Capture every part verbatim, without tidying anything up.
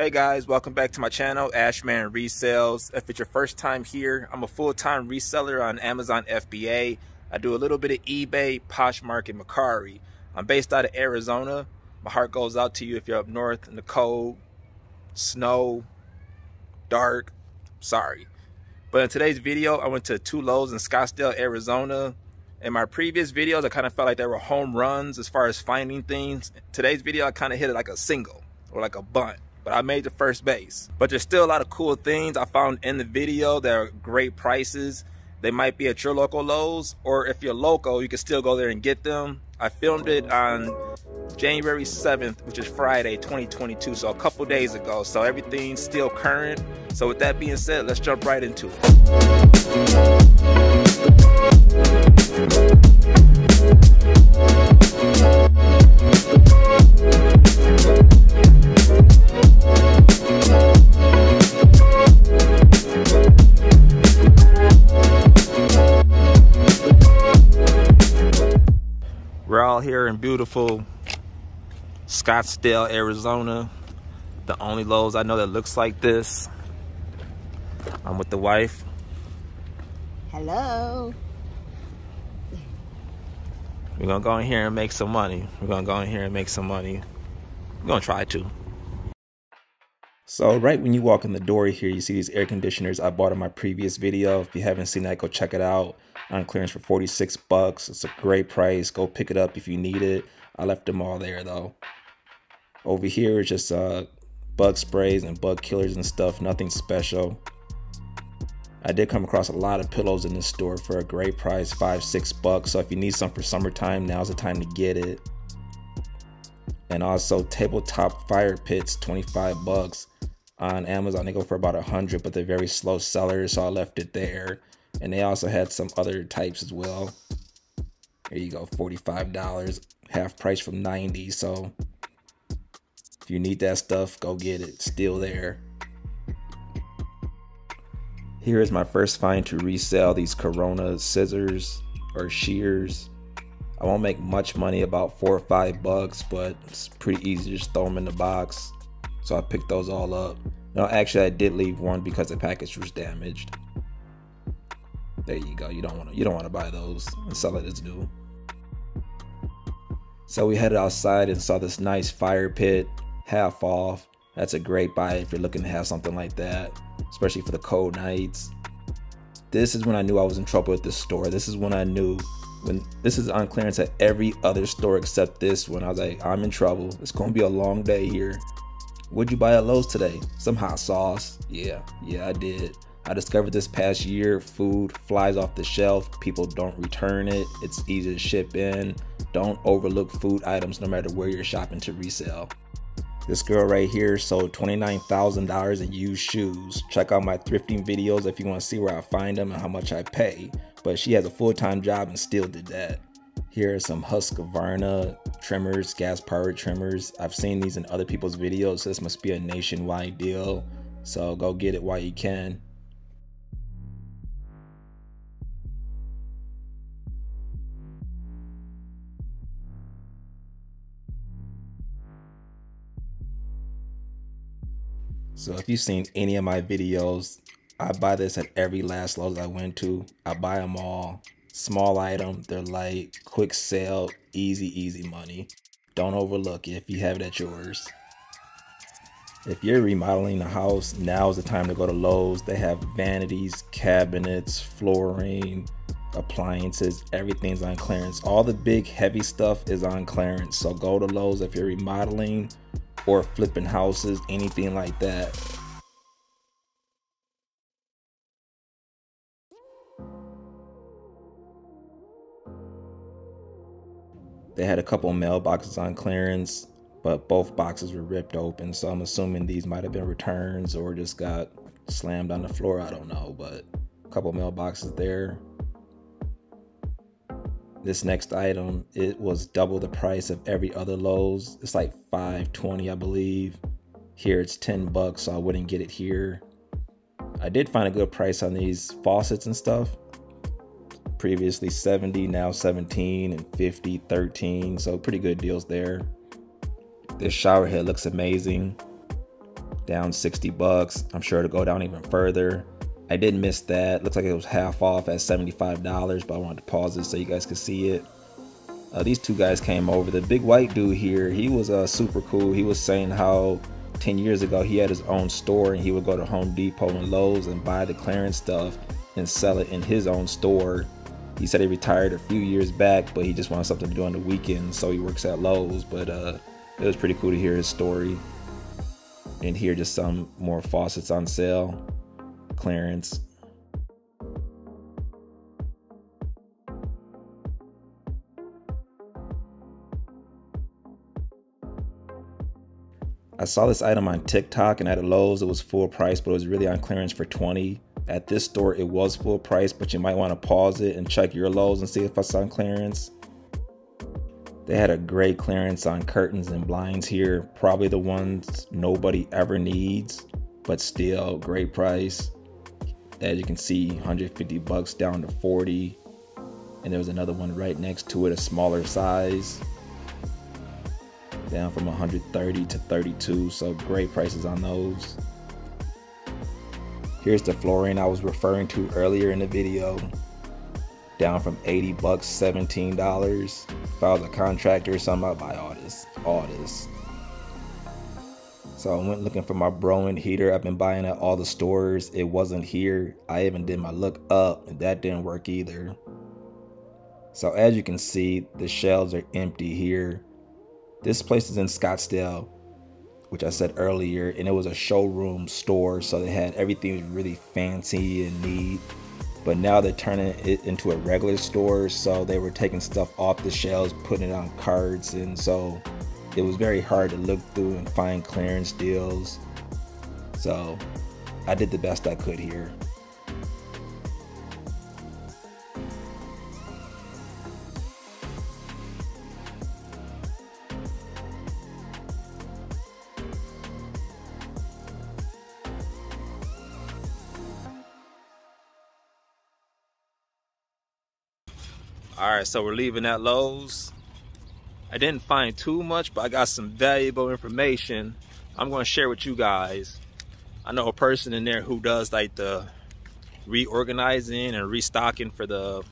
Hey guys, welcome back to my channel, Ashman Resells. If it's your first time here, I'm a full-time reseller on Amazon F B A. I do a little bit of eBay, Poshmark, and Mercari. I'm based out of Arizona. My heart goes out to you if you're up north in the cold, snow, dark, sorry. But in today's video, I went to two Lowes in Scottsdale, Arizona. In my previous videos, I kind of felt like they were home runs as far as finding things. In today's video, I kind of hit it like a single or like a bunt. But I made the first base. But there's still a lot of cool things I found in the video that are great prices. They might be at your local Lowe's, or if you're local, you can still go there and get them. I filmed it on January seventh, which is Friday, twenty twenty-two, so a couple days ago. So everything's still current. So with that being said, let's jump right into it. Here in beautiful Scottsdale, Arizona. The only Lowe's I know that looks like this. I'm with the wife. Hello. We're gonna go in here and make some money. We're gonna go in here and make some money. We're gonna try to. So right when you walk in the door here, you see these air conditioners I bought in my previous video. If you haven't seen that, go check it out. On clearance for forty-six bucks. It's a great price. Go pick it up if you need it. I left them all there though. Over here is just uh, bug sprays and bug killers and stuff. Nothing special. I did come across a lot of pillows in this store for a great price, five, six bucks. So if you need some for summertime, now's the time to get it. And also tabletop fire pits, twenty-five bucks. On Amazon, they go for about a hundred, but they're very slow sellers, so I left it there. And they also had some other types as well. Here you go, forty-five dollars, half price from ninety. So if you need that stuff, go get it. It's still there. Here is my first find to resell, these Corona scissors or shears. I won't make much money, about four or five bucks, but it's pretty easy to just throw them in the box. So I picked those all up. No, actually I did leave one because the package was damaged. There you go. You don't want to. You don't want to buy those and sell it as new. So we headed outside and saw this nice fire pit, half off. That's a great buy if you're looking to have something like that, especially for the cold nights. This is when I knew I was in trouble with this store. This is when I knew. When this is on clearance at every other store except this one. I was like, I'm in trouble. It's gonna be a long day here. Would you buy at Lowe's today? Some hot sauce. Yeah, yeah, I did. I discovered this past year, food flies off the shelf, people don't return it, it's easy to ship in. Don't overlook food items no matter where you're shopping to resell. This girl right here sold twenty-nine thousand dollars in used shoes. Check out my thrifting videos if you want to see where I find them and how much I pay. But she has a full-time job and still did that. Here are some Husqvarna trimmers, gas-powered trimmers. I've seen these in other people's videos, so this must be a nationwide deal. So go get it while you can. So if you've seen any of my videos, I buy this at every last Lowe's I went to. I buy them all. Small item, they're light, quick sale, easy, easy money. Don't overlook it if you have it at yours. If you're remodeling the house, now's the time to go to Lowe's. They have vanities, cabinets, flooring, appliances, everything's on clearance. All the big heavy stuff is on clearance. So go to Lowe's if you're remodeling or flipping houses, anything like that. They had a couple mailboxes on clearance, but both boxes were ripped open, so I'm assuming these might have been returns or just got slammed on the floor, I don't know, but a couple mailboxes there. This next item, it was double the price of every other Lowe's. It's like five twenty, I believe. Here it's ten bucks, so I wouldn't get it here. I did find a good price on these faucets and stuff. Previously seventy, now seventeen, and fifty, thirteen, so pretty good deals there. This shower head looks amazing. down sixty bucks. I'm sure it'll go down even further. I did miss that. Looks like it was half off at seventy-five dollars, but I wanted to pause it so you guys could see it. Uh, these two guys came over. The big white dude here, he was uh, super cool. He was saying how ten years ago he had his own store and he would go to Home Depot and Lowes and buy the clearance stuff and sell it in his own store. He said he retired a few years back, but he just wanted something to do on the weekend, so he works at Lowes. But uh, it was pretty cool to hear his story. And here, just some more faucets on sale, clearance. I saw this item on TikTok, and at Lowe's it was full price, but it was really on clearance for twenty dollars. At this store it was full price, but you might want to pause it and check your Lowe's and see if it's on clearance. They had a great clearance on curtains and blinds here, probably the ones nobody ever needs, but still great price. As you can see, one hundred fifty bucks down to forty, and there was another one right next to it, a smaller size, down from one hundred thirty to thirty-two, so great prices on those. Here's the flooring I was referring to earlier in the video, down from eighty bucks, seventeen dollars. If I was a contractor or something, I'd buy all this, all this. So I went looking for my Broan heater. I've been buying at all the stores. It wasn't here. I even did my look up, and that didn't work either. So as you can see, the shelves are empty here. This place is in Scottsdale, which I said earlier, and it was a showroom store, so they had everything was really fancy and neat. But now they're turning it into a regular store, so they were taking stuff off the shelves, putting it on carts, and so it was very hard to look through and find clearance deals. So I did the best I could here. Alright, so we're leaving at Lowe's. I didn't find too much, but I got some valuable information I'm going to share with you guys. I know a person in there who does like the reorganizing and restocking for the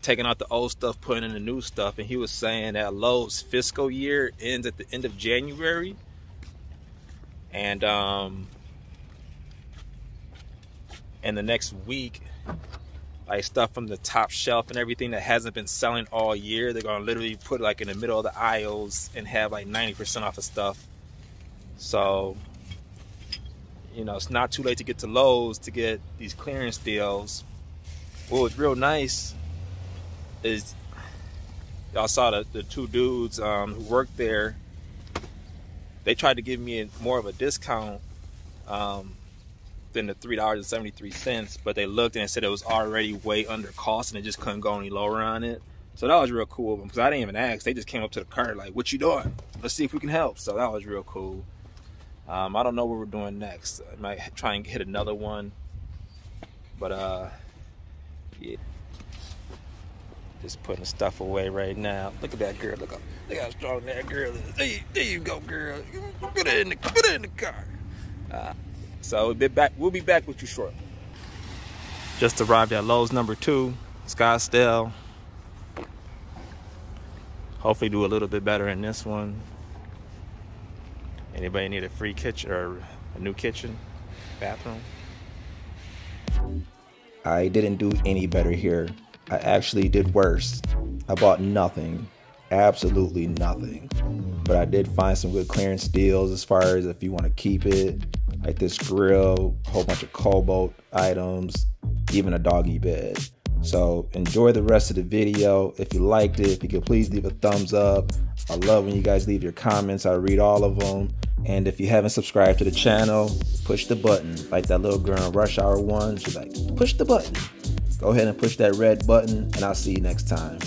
taking out the old stuff, putting in the new stuff, and he was saying that Lowe's fiscal year ends at the end of January, and um, in the next week, like stuff from the top shelf and everything that hasn't been selling all year, they're gonna literally put like in the middle of the aisles and have like ninety percent off of stuff. So, you know, it's not too late to get to Lowe's to get these clearance deals. What was real nice is y'all saw the, the two dudes um, who worked there. They tried to give me a, more of a discount um, than the three dollars and seventy-three cents, but they looked and said it was already way under cost and they just couldn't go any lower on it. So that was real cool because I didn't even ask. They just came up to the cart like, what you doing? Let's see if we can help. So that was real cool. Um, I don't know what we're doing next. I might try and hit another one, but uh, yeah. Just putting stuff away right now. Look at that girl, look, up. Look how strong that girl is. There you, there you go, girl. Put it in the, put it in the car. Uh, So we'll be back. We'll be back with you shortly. Just arrived at Lowe's number two, Scottsdale. Hopefully, do a little bit better in this one. Anybody need a free kitchen or a new kitchen, bathroom? I didn't do any better here. I actually did worse. I bought nothing, absolutely nothing. But I did find some good clearance deals as far as if you want to keep it. Like this grill, a whole bunch of Kobalt items, even a doggy bed. So enjoy the rest of the video. If you liked it, if you could please leave a thumbs up. I love when you guys leave your comments. I read all of them. And if you haven't subscribed to the channel, push the button. Like that little girl in Rush Hour one, she's like, push the button. Go ahead and push that red button, and I'll see you next time.